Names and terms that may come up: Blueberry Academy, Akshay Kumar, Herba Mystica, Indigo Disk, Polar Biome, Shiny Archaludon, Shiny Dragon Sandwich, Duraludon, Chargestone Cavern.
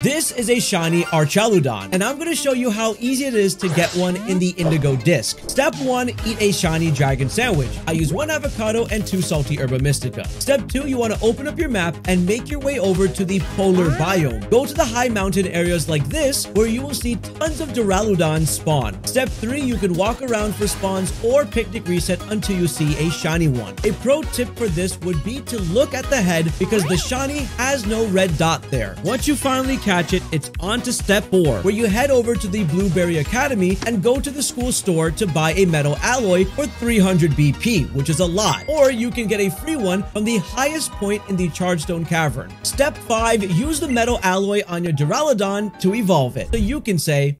This is a Shiny Archaludon, and I'm going to show you how easy it is to get one in the Indigo Disk. Step 1, eat a Shiny Dragon Sandwich. I use 1 avocado and 2 salty Herba Mystica. Step 2, you want to open up your map and make your way over to the Polar Biome. Go to the high mountain areas like this, where you will see tons of Duraludons spawn. Step 3, you can walk around for spawns or picnic reset until you see a Shiny one. A pro tip for this would be to look at the head, because the Shiny has no red dot there. Once you finally catch it, it's on to step 4, where you head over to the Blueberry Academy and go to the school store to buy a metal alloy for 300 BP, which is a lot. Or you can get a free one from the highest point in the Chargestone Cavern. Step 5, use the metal alloy on your Duraludon to evolve it, so you can say,